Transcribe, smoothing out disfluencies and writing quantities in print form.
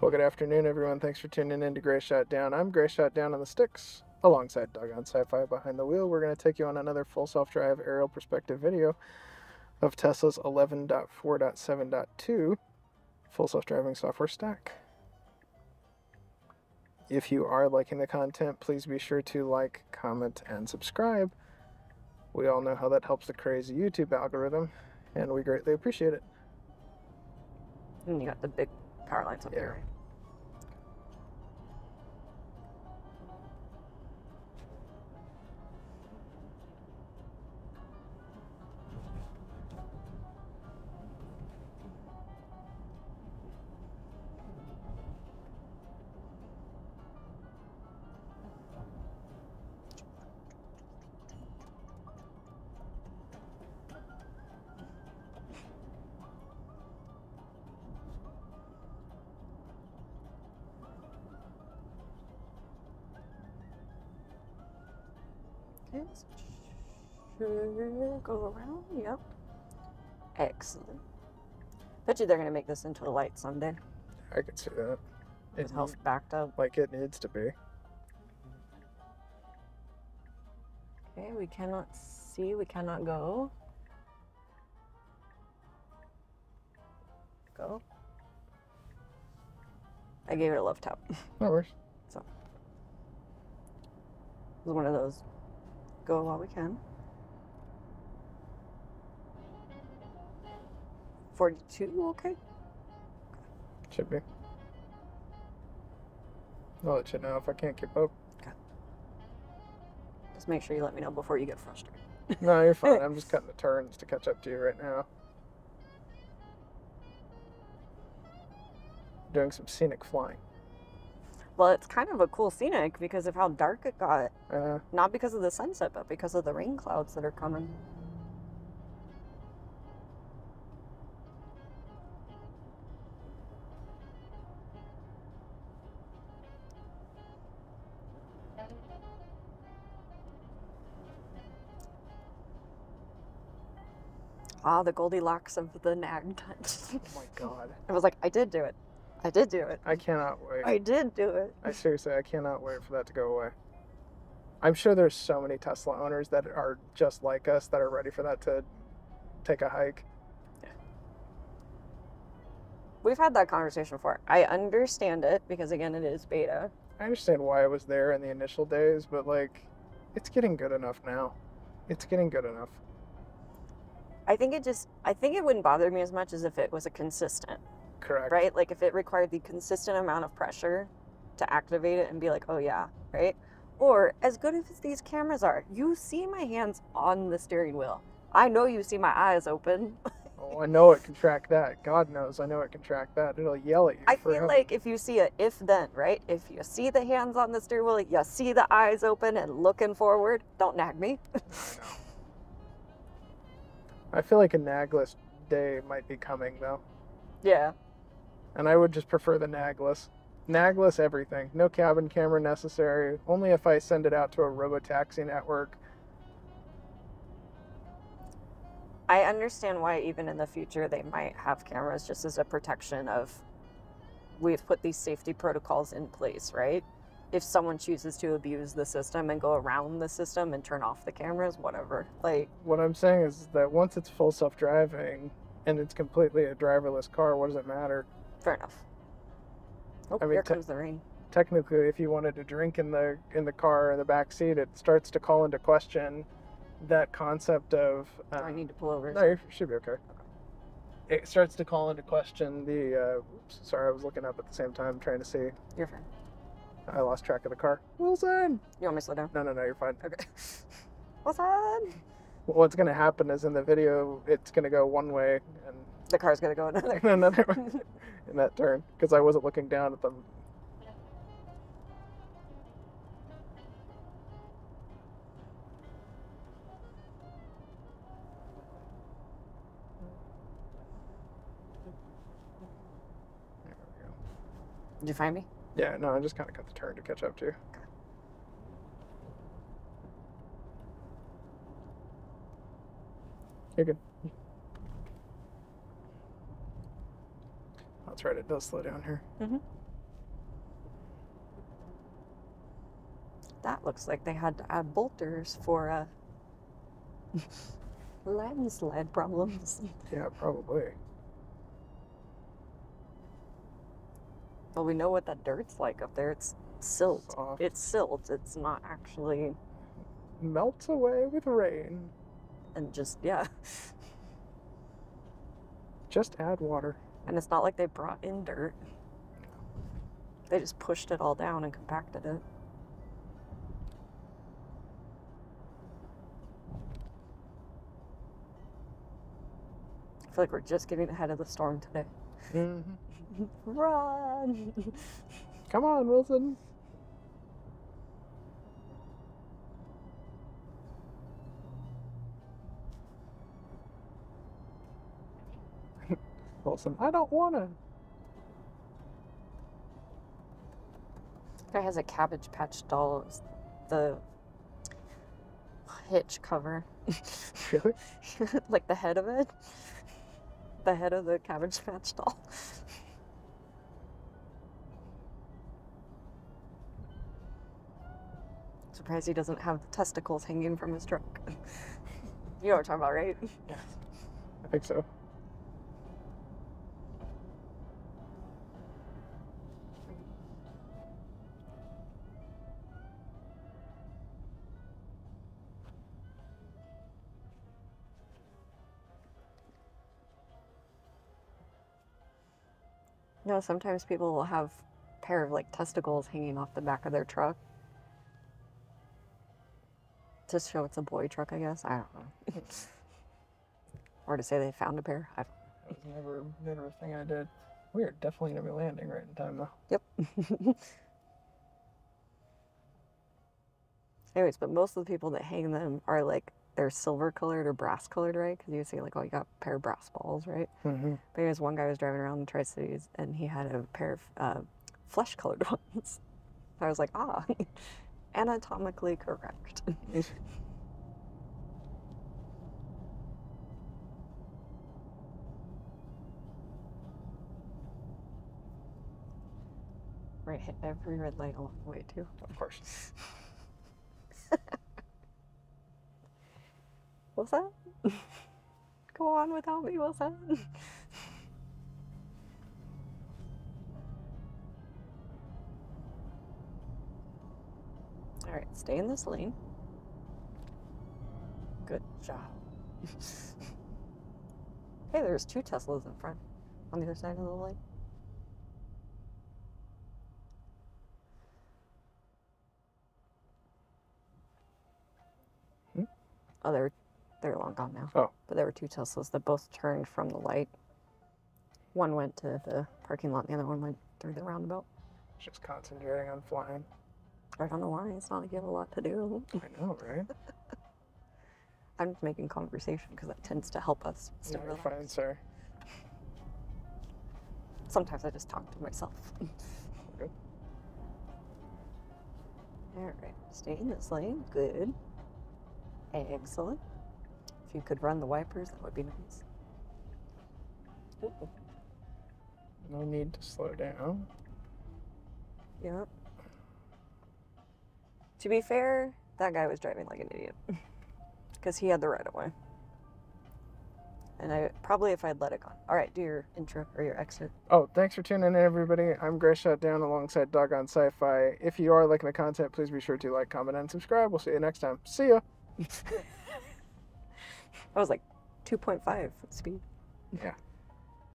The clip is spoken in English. Well, good afternoon, everyone. Thanks for tuning in to Grace Shot Down. I'm Grace Shot Down on the sticks, alongside Doggone Sci-Fi behind the wheel. We're going to take you on another full self-drive aerial perspective video of Tesla's 11.4.7.2 full self-driving software stack. If you are liking the content, please be sure to like, comment, and subscribe. We all know how that helps the crazy YouTube algorithm, and we greatly appreciate it. And you got the big power lines up there. Go around, yep. Excellent. Bet you they're gonna make this into a light someday. I could see that. It's half backed up. Like it needs to be. Okay, we cannot see, we cannot go. Go. I gave it a love tap. No worries. So it was one of those. Go while we can. 42, okay. Should be. I'll let you know if I can't keep up. Okay. Just make sure you let me know before you get frustrated. No, you're fine. I'm just cutting the turns to catch up to you right now. Doing some scenic flying. Well, it's kind of a cool scenic because of how dark it got. Not because of the sunset, but because of the rain clouds that are coming. Ah, the Goldilocks of the nag touch. Oh my God. I was like, I did do it. I did do it. I cannot wait. I did do it. I seriously, I cannot wait for that to go away. I'm sure there's so many Tesla owners that are just like us that are ready for that to take a hike. Yeah. We've had that conversation before. I understand it because, again, it is beta. I understand why it was there in the initial days, but, like, it's getting good enough now. It's getting good enough. I think it wouldn't bother me as much as if it was a consistent. Correct. Right? Like if it required the consistent amount of pressure to activate it and be like, oh yeah, right? Or as good as these cameras are, you see my hands on the steering wheel. I know you see my eyes open. Oh, I know it can track that. God knows I know it can track that. It'll yell at you. I feel like if you see a if then, right? If you see the hands on the steering wheel, you see the eyes open and looking forward, don't nag me. I feel like a nagless day might be coming, though. Yeah. And I would just prefer the nagless. Nagless everything. No cabin camera necessary. Only if I send it out to a robotaxi network. I understand why even in the future they might have cameras just as a protection of we've put these safety protocols in place, right? If someone chooses to abuse the system and go around the system and turn off the cameras, whatever. Like what I'm saying is that once it's full self-driving and it's completely a driverless car, what does it matter? Fair enough. Oh, I mean, here comes the rain. Technically, if you wanted to drink in the car in the back seat, it starts to call into question that concept of. Do I need to pull over? No, you should be okay. It starts to call into question the. Oops, sorry, I was looking up at the same time trying to see. You're fine. I lost track of the car. Wilson! You want me to slow down? No, no, no, you're fine. Okay. Wilson! What's going to happen is in the video, it's going to go one way and... The car's going to go another way in that turn, because I wasn't looking down at them. There we go. Did you find me? Yeah, no, I just kind of cut the turn to catch up to. Okay. You're good. That's that's right, it does slow down here. Mm-hmm. That looks like they had to add bolters for landslide problems. Yeah, probably. Well, we know what that dirt's like up there. It's silt. Soft. It's silt. It's not actually... It melts away with rain. And just, yeah. Just add water. And it's not like they brought in dirt. They just pushed it all down and compacted it. I feel like we're just getting ahead of the storm today. Mm-hmm. Run! Come on, Wilson. Wilson, I don't wanna. This guy has a Cabbage Patch doll. It's the hitch cover. Really? Like the head of it. The head of the Cabbage Patch doll. Surprised he doesn't have the testicles hanging from his truck. You know what I'm talking about, right? Yeah, I think so. You know, sometimes people will have a pair of like testicles hanging off the back of their truck. To show it's a boy truck, I guess. I don't know. Or to say they found a pair. I don't know. That was never a thing I did. We are definitely going to be landing right in time, though. Yep. Anyways, but most of the people that hang them are like, they're silver-colored or brass-colored, right? Because you see, like, oh, you got a pair of brass balls, right? Mm-hmm. But anyways, one guy was driving around the Tri-Cities, and he had a pair of flesh-colored ones. I was like, ah, anatomically correct. Right, hit every red light along the way, too. Of course. Wilson, go on without me, Wilson. All right, stay in this lane. Good job. Hey, there's two Teslas in front on the other side of the lane. Hmm? Oh, they're long gone now. Oh. But there were two Teslas that both turned from the light. One went to the parking lot, and the other one went through the roundabout. Just concentrating on flying. I don't know why. It's not like you have a lot to do. I know, right? I'm just making conversation because that tends to help us. No, you're fine, sir. Sometimes I just talk to myself. Okay. All right. Stay in this lane. Good. Excellent. If you could run the wipers, that would be nice. Ooh. No need to slow down. Yep. To be fair, that guy was driving like an idiot because he had the right of way. And I probably, if I'd let it go. All right, do your intro or your exit. Oh, thanks for tuning in, everybody. I'm Grace Shot Down alongside Doggone Sci-Fi. If you are liking the content, please be sure to like, comment, and subscribe. We'll see you next time. See ya. I was like 2.5 speed. Yeah.